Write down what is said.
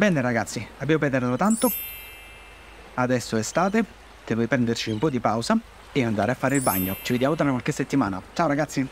Bene ragazzi, abbiamo pedalato tanto, adesso è estate, devo prenderci un po' di pausa e andare a fare il bagno. Ci vediamo tra qualche settimana. Ciao ragazzi!